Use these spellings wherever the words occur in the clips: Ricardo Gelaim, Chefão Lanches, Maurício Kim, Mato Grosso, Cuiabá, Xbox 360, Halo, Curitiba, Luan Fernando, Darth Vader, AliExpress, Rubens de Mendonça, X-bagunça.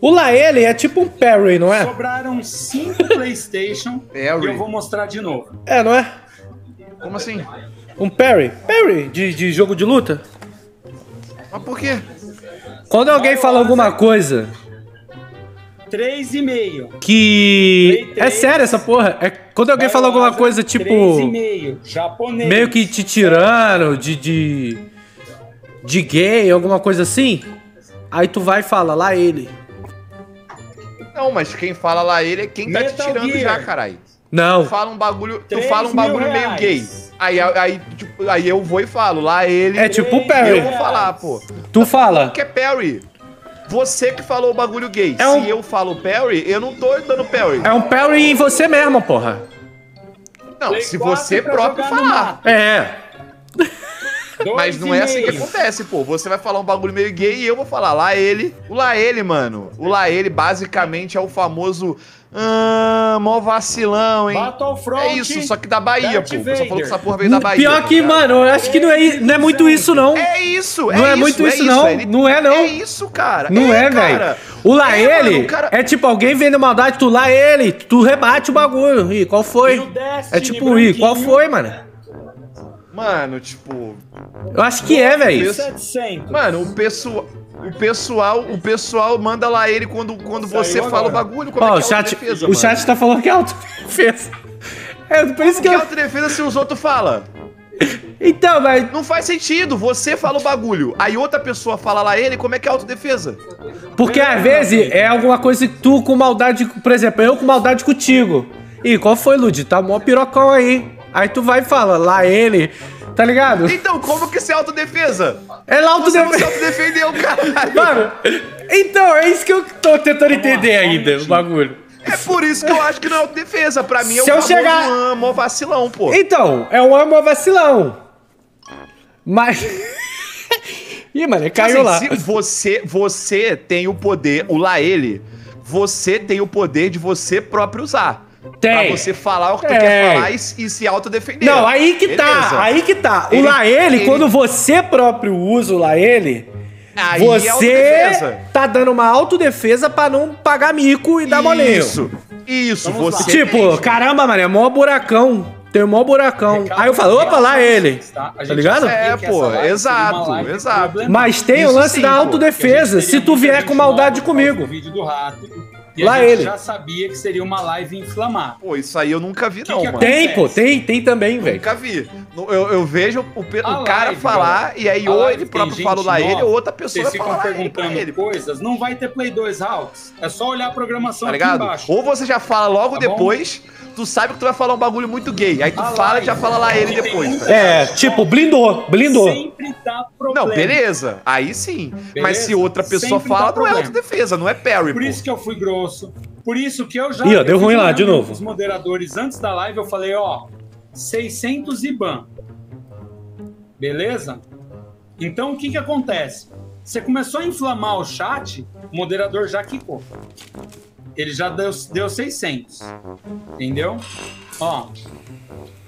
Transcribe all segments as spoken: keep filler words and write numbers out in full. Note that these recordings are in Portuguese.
O Laele é tipo um Perry, não é? Sobraram cinco PlayStation e eu vou mostrar de novo. É, não é? Como assim? Um Perry? Perry de, de jogo de luta? Mas por quê? Quando alguém fala alguma coisa... três e meio. Que... três, é sério essa porra? É quando alguém fala alguma coisa tipo... três e meio. Japonês. Meio que te tirando de, de... de gay, alguma coisa assim... Aí tu vai e fala, lá ele. Não, mas quem fala lá ele é quem Metal tá te tirando Gear. Já, caralho. Não. Tu fala um bagulho, tu fala um bagulho meio gay. Aí, aí, tipo, aí eu vou e falo, lá ele... É tipo o Perry. Eu vou falar, pô. Tu tá fala. Que é Perry. Você que falou o bagulho gay. É um... Se eu falo Perry, eu não tô dando Perry. É um Perry em você mesmo, porra. Não, Play se você próprio falar. É. Mas não é assim que acontece, pô. Você vai falar um bagulho meio gay e eu vou falar lá ele. O lá ele, mano. O lá ele basicamente é o famoso... Ah, mó vacilão, hein? Battlefront, é isso, só que da Bahia, Darth pô. Vader. Só falou que essa porra veio da Bahia. Pior que, mano, eu acho que não é, não é muito isso, não. É isso, é não isso. Não é muito é isso, isso, não. Ele... Não é, não. É isso, cara. Não é, é velho. O lá é, ele mano, cara... é tipo alguém vendo maldade, tu lá ele, tu rebate o bagulho. Ih, qual foi? Destiny, é tipo, ih, qual foi, mano? Mano, tipo... Eu acho que é, velho. Mano, o pessoal... O pessoal, o pessoal manda lá ele quando, quando você agora. Fala o bagulho, como oh, é que é autodefesa, o chat tá falando que é autodefesa. É, por isso que, que é autodefesa se os outros falam? Então, mas... Não faz sentido, você fala o bagulho, aí outra pessoa fala lá ele, como é que é autodefesa? Porque às vezes é alguma coisa que tu com maldade, por exemplo, eu com maldade contigo. Ih, qual foi, Lud? Tá mó pirocão aí. Aí tu vai e fala, lá ele... Tá ligado? Então, como que isso é autodefesa? É lá autodefesa. Você não se autodefendeu, caralho. Mano, então, é isso que eu tô tentando entender ainda, o bagulho. É por isso que eu acho que não é autodefesa. Pra mim, se eu, eu chegar... um amo vacilão, pô. Então, é um amo vacilão. Mas... Ih, mano, caiu assim, lá. Se você, você tem o poder, o lá ele, você tem o poder de você próprio usar. Tem. Pra você falar o que tu é. Quer falar e, e se autodefender. Não, aí que beleza. Tá, aí que tá. O ele, lá ele, ele, quando você próprio usa o lá ele, aí você é tá dando uma autodefesa pra não pagar mico e dar moleiro. Isso, isso. Você tipo, mesmo. Caramba, mano, é mó buracão. Tem um mó buracão. Recalma, aí eu falo, opa, lá ele. Tá, tá ligado? É, pô, exato, exato. Mas tem isso o lance sim, da autodefesa, se tu vier com maldade comigo. Vídeo do rato. E lá a gente ele. Já sabia que seria uma live inflamada. Pô, isso aí eu nunca vi, que não, que mano. Tem, pô, tem, tem também, velho. Nunca vi. Eu, eu vejo o, pe... o cara live, falar, velho. E aí, ou ele próprio fala lá ele, ou outra pessoa fala lá ele. Vocês ficam perguntando coisas, não vai ter Play dois, Hawks. É só olhar a programação tá aqui ligado? Embaixo. Ou você já fala logo tá depois, tu sabe que tu vai falar um bagulho muito gay. Aí tu a fala live, e já fala lá ele depois. Tá? É, tipo, blindou, blindou. Sempre dá problema. Não, beleza, aí sim. Beleza? Mas se outra pessoa sempre fala, não é autodefesa, não é parry, por isso que eu fui grosso. Por isso que eu já... Ih, ó, deu ruim lá, de novo. Os moderadores, antes da live, eu falei, ó, seiscentos I B A N. Beleza? Então, o que que acontece? Você começou a inflamar o chat, o moderador já quicou. Ele já deu, deu seiscentos. Entendeu? Ó,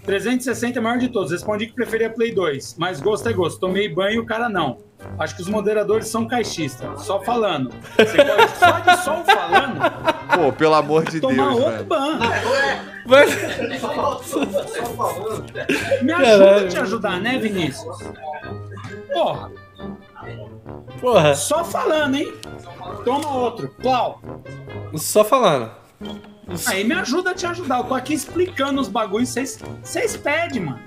trezentos e sessenta é maior de todos. Respondi que preferia Play dois, mas gosto é gosto. Tomei banho e o cara não. Acho que os moderadores são caixistas, só falando. Você pode só de som falando. Pô, pelo amor de Deus, velho. Tomar outro ban. Mas... Me ajuda a te ajudar, né, Vinícius? Porra. Porra. Só falando, hein? Toma outro. Plau. Só falando. Aí me ajuda a te ajudar. Eu tô aqui explicando os bagulhos. Vocês pedem, mano.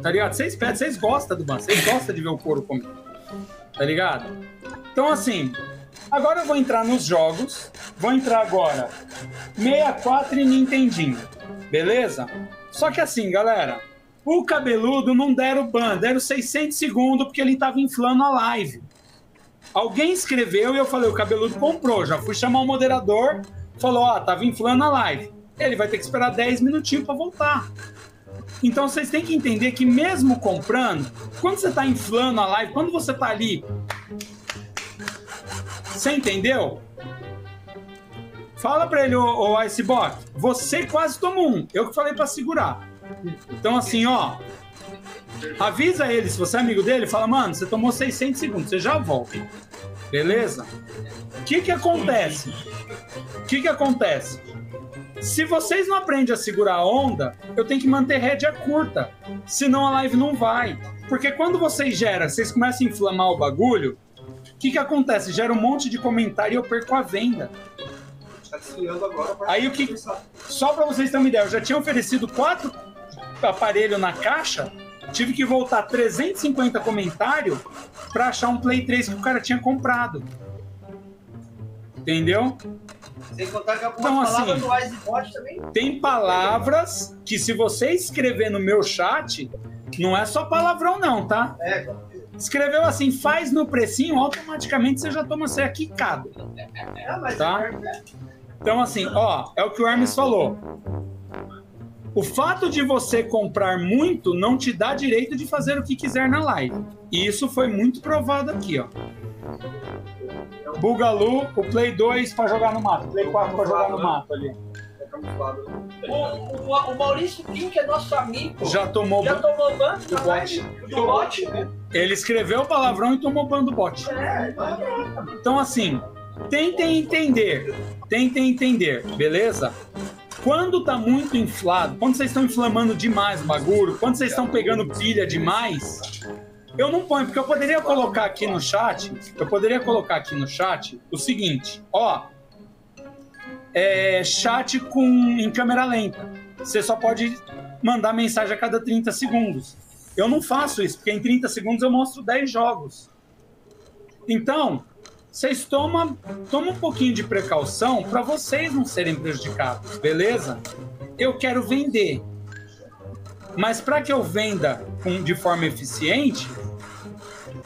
Tá ligado? Vocês pedem, vocês gostam do ban. Vocês gostam de ver o couro comigo. Tá ligado? Então assim, agora eu vou entrar nos jogos. Vou entrar agora sessenta e quatro e Nintendinho. Beleza? Só que assim, galera, o cabeludo não deram ban, deram seiscentos segundos porque ele tava inflando a live. Alguém escreveu e eu falei, o cabeludo comprou. Já fui chamar o moderador, falou, ó, tava inflando a live. Ele vai ter que esperar dez minutinhos pra voltar. Então vocês têm que entender que mesmo comprando, quando você tá inflando a live, quando você tá ali, você entendeu? Fala pra ele, ô, ô Icebox, você quase tomou um, eu que falei pra segurar. Então assim, ó, avisa ele, se você é amigo dele, fala, mano, você tomou seiscentos segundos, você já volta, beleza? que que acontece? O que que acontece? Se vocês não aprendem a segurar a onda, eu tenho que manter rédea curta, senão a live não vai. Porque quando vocês geram, vocês começam a inflamar o bagulho, o que que acontece? Gera um monte de comentário e eu perco a venda. Tá desfiando agora. Aí o que... Só pra vocês terem uma ideia, eu já tinha oferecido quatro aparelhos na caixa, tive que voltar trezentos e cinquenta comentários pra achar um Play três que o cara tinha comprado. Entendeu? Sem contar que algumas então, palavras assim, do Icebot também... Tem palavras que se você escrever no meu chat, não é só palavrão não, tá? É. Escreveu assim, faz no precinho, automaticamente você já toma ser quicado. É, mas tá? Então assim, ó, é o que o Hermes falou. O fato de você comprar muito não te dá direito de fazer o que quiser na live. E isso foi muito provado aqui, ó. Bugalu, o Play dois pra jogar no mato, Play quatro pra jogar no mato ali. O, o, o Maurício Kim, que é nosso amigo, já tomou, já tomou ban do bot. Do bot, né? Ele escreveu o palavrão e tomou ban do bot. É, então assim, tentem entender, tentem entender, beleza? Quando tá muito inflado, quando vocês estão inflamando demais o bagulho, quando vocês estão pegando pilha demais, eu não ponho, porque eu poderia colocar aqui no chat, eu poderia colocar aqui no chat o seguinte, ó, é, chat com, em câmera lenta. Você só pode mandar mensagem a cada trinta segundos. Eu não faço isso, porque em trinta segundos eu mostro dez jogos. Então, vocês tomam, tomam um pouquinho de precaução para vocês não serem prejudicados, beleza? Eu quero vender. Mas para que eu venda com, de forma eficiente,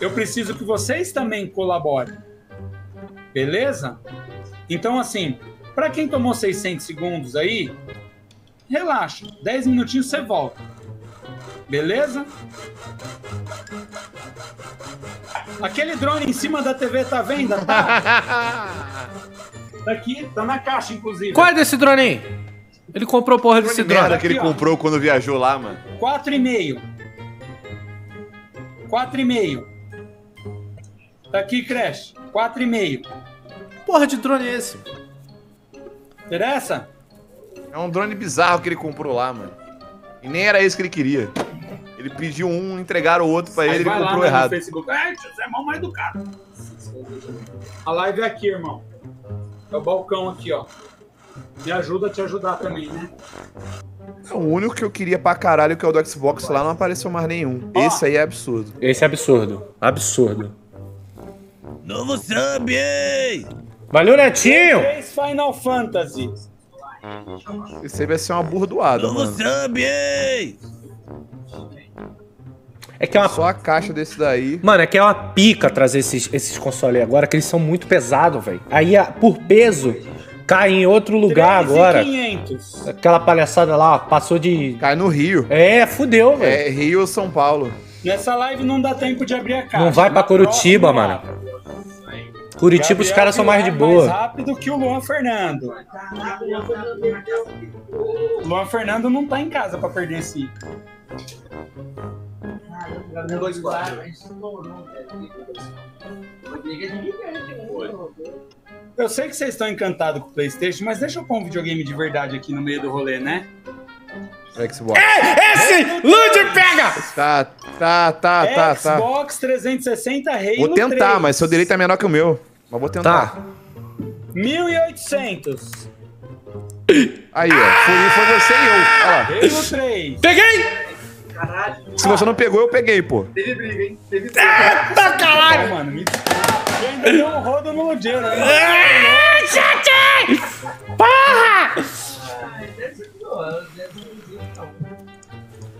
eu preciso que vocês também colaborem, beleza? Então, assim... Pra quem tomou seiscentos segundos aí, relaxa, dez minutinhos você volta, beleza? Aquele drone em cima da T V tá à venda, tá? Tá aqui, tá na caixa, inclusive. Qual é desse drone aí? Ele comprou porra desse drone. Merda que ele comprou quando viajou lá, mano. quatro e meio. quatro e meio. Tá aqui, Crash. quatro e meio. Porra de drone é esse? Interessa? É um drone bizarro que ele comprou lá, mano. E nem era esse que ele queria. Ele pediu um, entregaram o outro pra ele, ele comprou errado. É, você é mal mais educado. A live é aqui, irmão. É o balcão aqui, ó. Me ajuda a te ajudar também, né? O único que eu queria pra caralho, que é o do Xbox lá, não apareceu mais nenhum. Ó, esse aí é absurdo. Esse é absurdo. Absurdo. Novo sub! Valeu, Netinho! Final Fantasy. Isso aí vai ser uma burdoada, mano. Novo sub! É que é uma... Só a caixa desse daí... Mano, é que é uma pica trazer esses, esses consoles agora, que eles são muito pesados, velho. Aí, por peso, cai em outro lugar agora. três mil e quinhentos. Aquela palhaçada lá, passou de... Cai no Rio. É, fudeu, velho. É, Rio ou São Paulo. Nessa live não dá tempo de abrir a caixa. Não vai pra Curitiba, mano. Curitiba, os caras são mais de boa. Mais rápido que o Luan Fernando. O Luan Fernando não tá em casa pra perder esse. Eu sei que vocês estão encantados com o PlayStation, mas deixa eu pôr um videogame de verdade aqui no meio do rolê, né? Xbox. É, esse! Lude pega! Tá, tá, tá, tá, tá. Xbox trezentos e sessenta, Halo três. Vou tentar, mas seu direito é menor que o meu. Mas vou tentar. Tá. mil e oitocentos. Aí, ó. Ah! Foi, foi você e eu. Halo três. Peguei! Caralho. Se você não pegou, eu peguei, pô. Teve briga, hein? Teve briga. Eita, caralho! Pô, mano, me... ah, ainda deu um rodo no Ludeiro, né? Ah, chatei! Porra! Ai, deve ser pior, deve ser.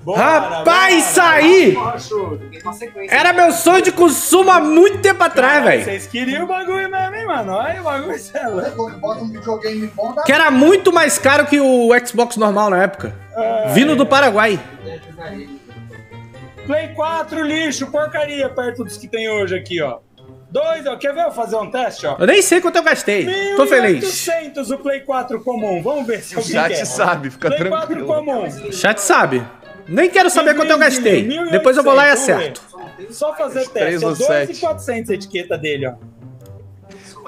Boa, rapaz, isso aí! Era meu sonho de consumo há muito tempo atrás, velho. Vocês queriam o bagulho mesmo, hein, mano? Olha o bagulho, isso é louco. Que era muito mais caro que o Xbox normal na época. É, vindo do Paraguai. Play quatro, lixo, porcaria, perto dos que tem hoje aqui, ó. Dois, ó. Quer ver eu fazer um teste, ó? Eu nem sei quanto eu gastei. mil e oitocentos, tô feliz. oitocentos o Play quatro comum. Vamos ver se eu sei. O chat sabe, fica Play tranquilo. quatro comum. O chat sabe. Nem quero saber quanto eu gastei. mil e oitocentos, depois eu vou lá e acerto. Só fazer teste. É dois mil e quatrocentos a etiqueta dele, ó.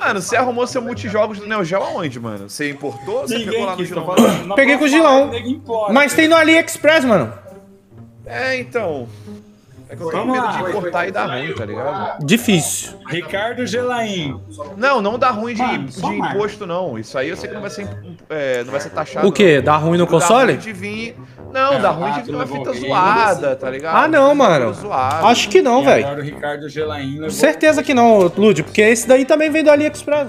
Mano, você arrumou seu multijogos do Neo Geo aonde, mano? Você importou? Você pegou lá no Gilão? Peguei com o Gilão. Mas tem no AliExpress, mano. É, então... É que eu tenho medo de importar e dar ruim, tá ligado? Difícil. Ricardo Gelaim. Não, não dá ruim de, de imposto, não. Isso aí eu sei que não vai ser, é, não vai ser taxado. O quê? Dá ruim no console? Dá ruim de vir... Não, dá ruim de vir uma fita zoada, tá ligado? Ah, não, mano. Acho que não, velho. Certeza que não, Lúdio, porque esse daí também vem do AliExpress.